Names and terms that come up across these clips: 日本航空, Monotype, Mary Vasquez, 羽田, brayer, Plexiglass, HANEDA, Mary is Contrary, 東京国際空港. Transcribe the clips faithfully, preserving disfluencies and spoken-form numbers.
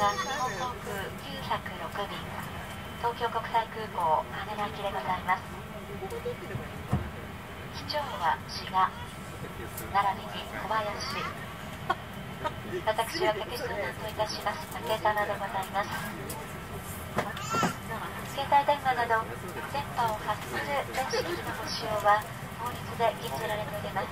は日本航空きゅうひゃくろく便、東京国際空港羽田行きでございます。機長は志賀並びに小林、私は竹下さんといたします。竹沢でございます。携帯電話など電波を発する電子機器のご使用は法律で禁じられております。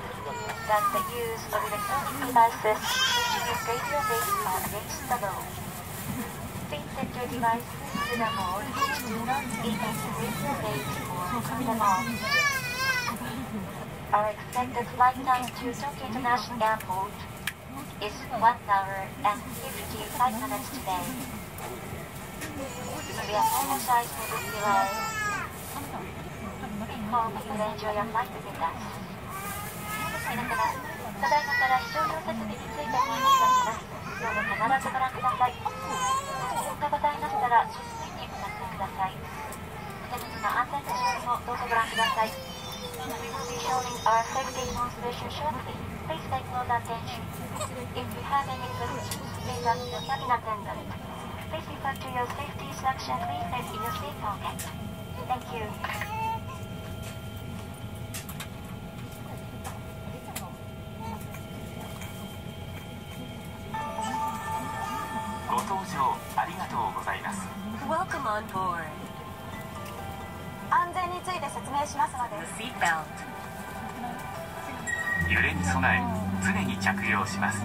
That the use of electronic devices which is radio-based are against the law.Your device is a mode which do not detect radio waves or turn them off. Our expected flight time to Tokyo International Airport is one hour and fifty-five minutes today. We apologize for this delay. We hope you enjoy your flight with us. 皆様、ただいまから非常用設備についてお話しします。どうぞ必ずご覧ください。ございましたら、正面にお立ちください。お手元の安全な表示もどうぞご覧ください。We will be showing our safety demonstration shortly. Please pay close attention. If you have any questions, please ask your cabin attendant. Please refer to your safety section leaflet in your seat pocket. Thank you. 安全について説明しますので、揺れに備え常に着用します。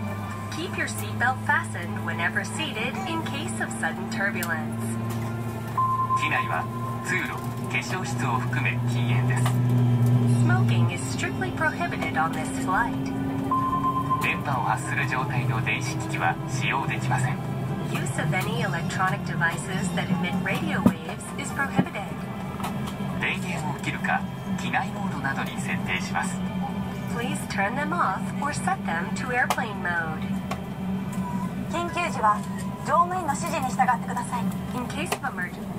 Keep your seatbelt fastened whenever seated in case of sudden turbulence. 機内は通路、化粧室を含め禁煙です。Smoking is strictly prohibited on this flight. 電波を発する状態の電子機器は使用できません。Use of any electronic devices that emit radio waves is prohibited. 電源を切るか、機内モードなどに設定します。Please turn them off or set them to airplane mode. 緊急時は乗務員の指示に従ってください。In case of emergency.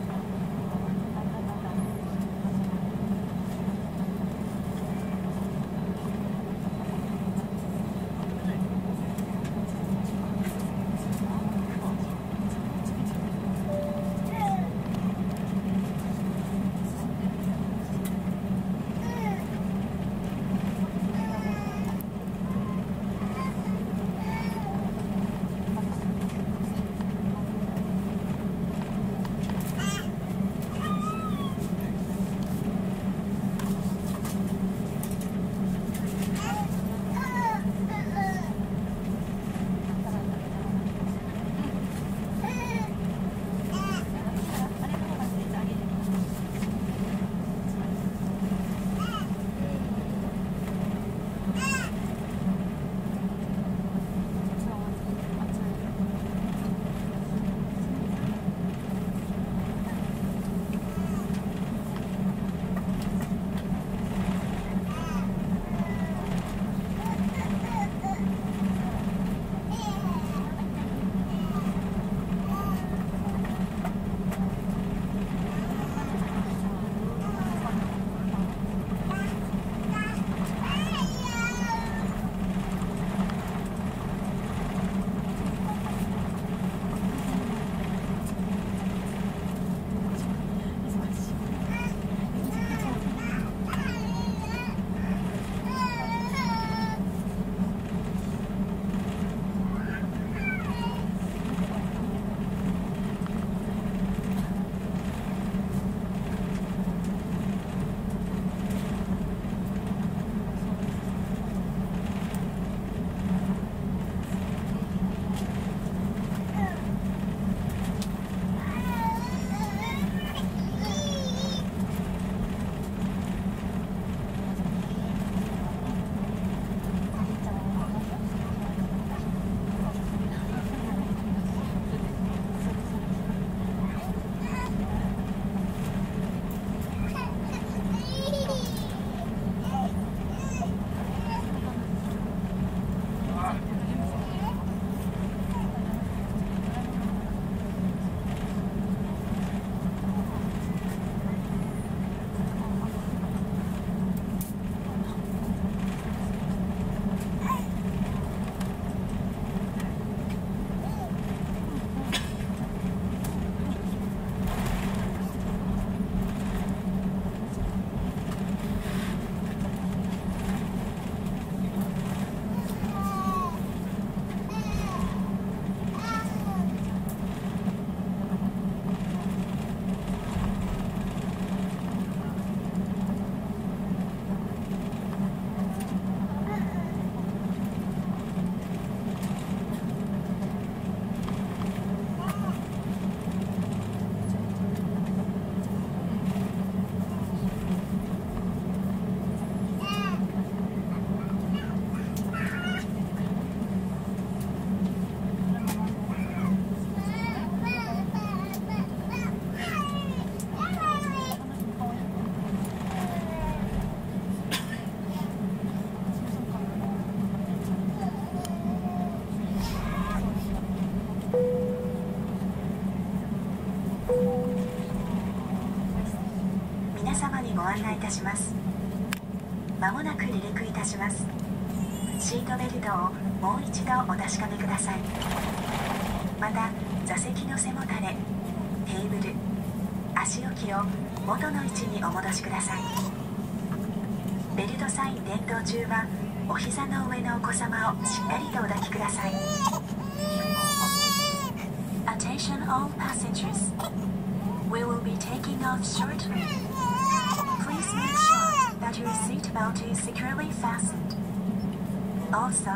にご案内いたします。まもなく離陸いたします。シートベルトをもう一度お確かめください。また座席の背もたれ、テーブル、足置きを元の位置にお戻しください。ベルトサイン点灯中はお膝の上のお子様をしっかりとお抱きください。 Attention all passengers. We will be taking off shortly. Please make sure that your seat belt is securely fastened. Also,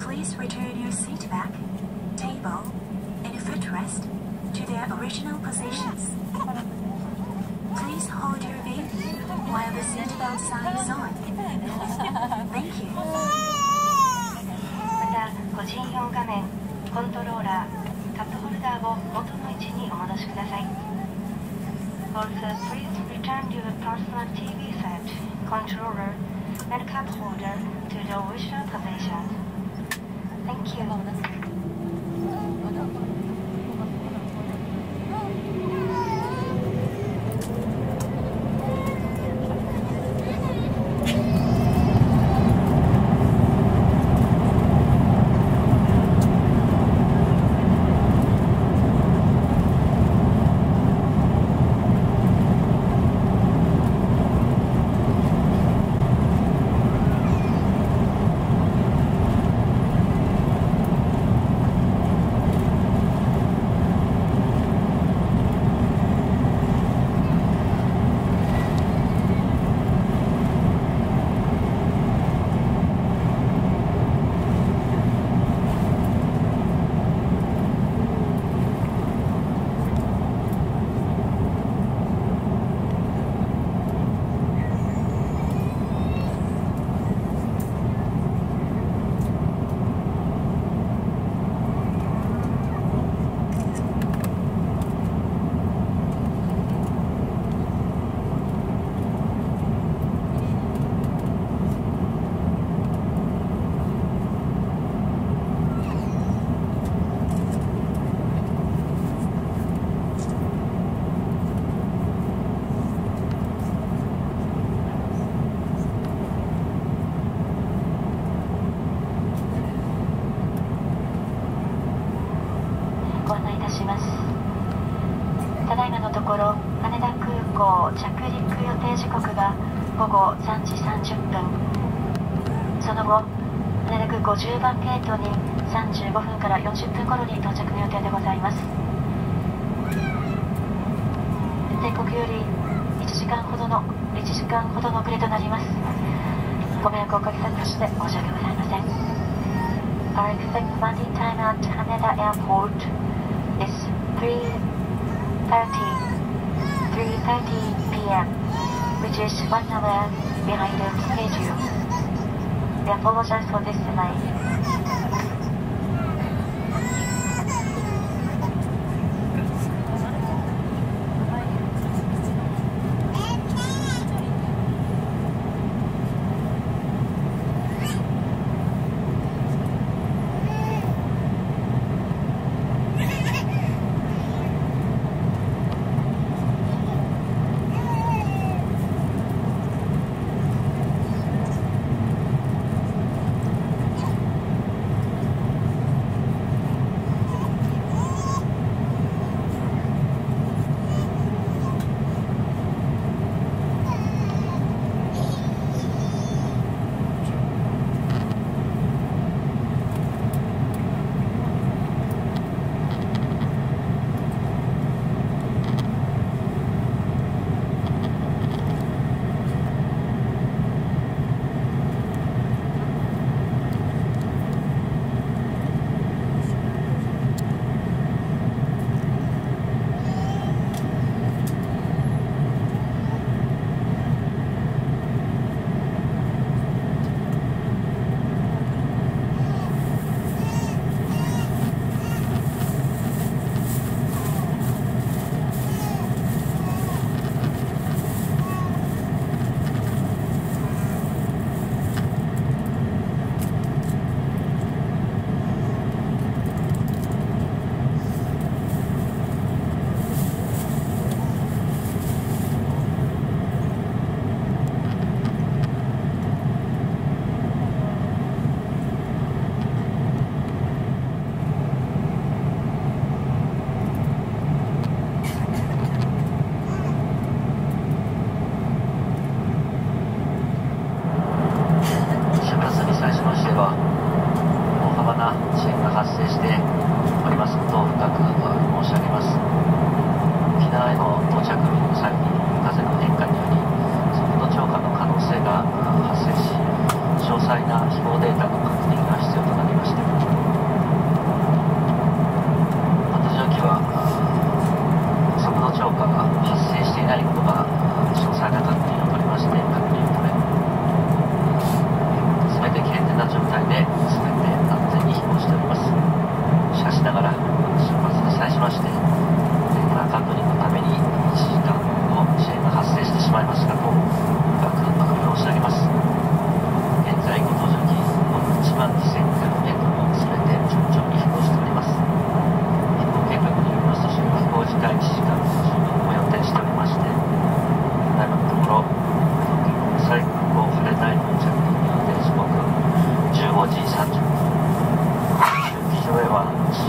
please return your seat back, table, and footrest to their original positions. Please hold your baby while the seatbelt sign is on. Thank you. また、個人用画面、コントローラー、カップホルダーを元の位置にお戻しください。Also, please return your personal ティーブイ set, controller, and cup holder to the original position. Thank you. じゅうばんゲートにさんじゅうごふんからよんじゅっぷん頃に到着の予定でございます。定刻よりいちじかんほどのいちじかんほどの遅れとなります。ご迷惑をおかけさせまして申し訳ございません。Our expected landing time at Haneda Airport is three thirty p m which is one hour behind the schedule. We apologize for this delay.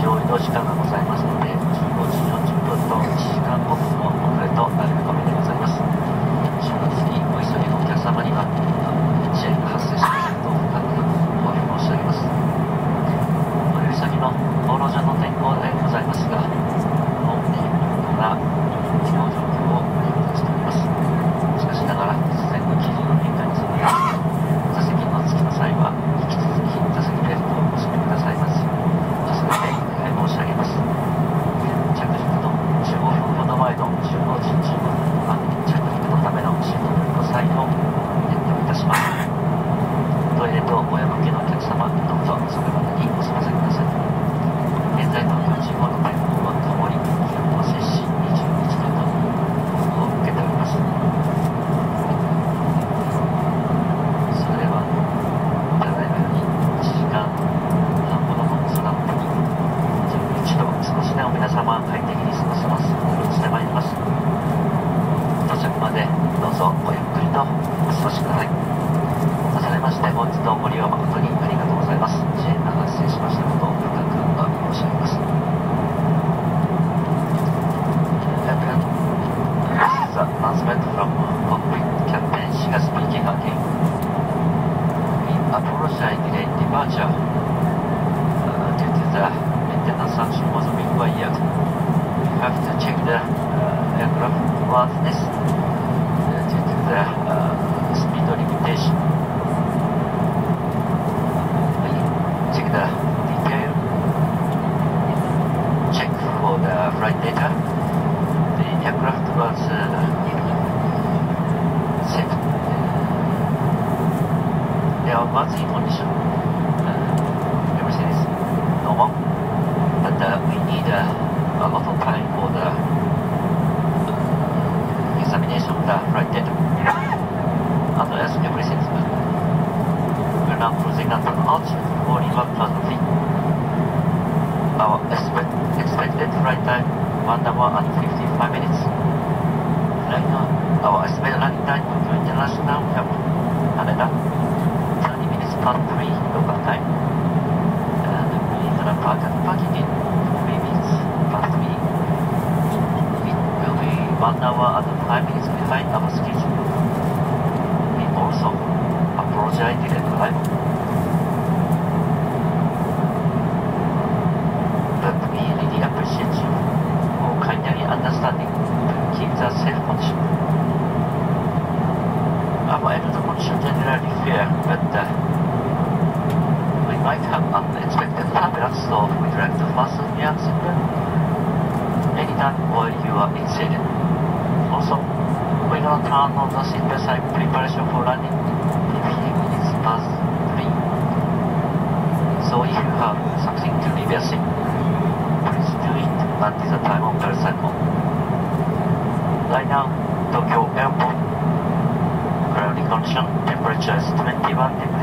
使用移動時間がございますので、じゅうごじよんじゅっぷんといちじかんごふんの遅れとなる見込みでございます。週末にお急ぎのお客様には遅延が発生しませんと深くお詫び申し上げます。お寄り先の道路上の天候でございますが、本日から気象状況をお伝えしております。しかしながら突然の基準の変化に備え、座席の着きの際は引き続き座席ベルトをお締めくださいます。申し上げます。着陸のじゅうごふんほど前のじゅうごじじゅうごふんは着陸のための進路の際の変更いたします。トイレとお山向けのお客様、どうぞそれまでにお済ませください。現在のよじごの天候は曇り、気温は摂氏にじゅういちどと報告を受けております。それではただいまよりいちじかんはんほどの空の上に少しでも皆様快適に過ごせますようにしてまいります。到着までどうぞごゆっくりとお過ごしください。重ねまして本日のご利用誠にありがとうございます。遅延が発生しましたことを深くお詫び申し上げます。This is an announcement from cockpit captain Shiga speaking again. We apologize delay departure uh, due to the maintenance action was required. We have to check the uh, aircraft worthiness uh, due to the uh, speed limitation. We check the detail, check for the flight data. The aircraft was uh, safe. There was in condition. Uh, everything is normal. But uh, we need uh, a lot of time for the uh, examination of the flight data. Otherwise, everything is good. We are now cruising at an altitude of forty-one thousand feet. Our expect expected flight time one hour and fifty-five minutes. Right now, our expected landing time to international airport HANEDA thirty minutes past three local time. Park and parking in three minutes past three. It will be one hour and five minutes behind our schedule. We also apologize for the arrival. But we really appreciate you for kindly understanding to keep the safe condition. Our airport condition generally fair, but uh, might have unexpected turbulence, so we'd like to fasten your seatbelt anytime while you are in seated. Also, we're going to turn on the seatbelt sign preparation for landing fifteen minutes past three. So if you have something to reverse it, please do it at the time of the cycle. Right now, Tokyo Airport, cloudy condition, temperature is twenty-one degrees.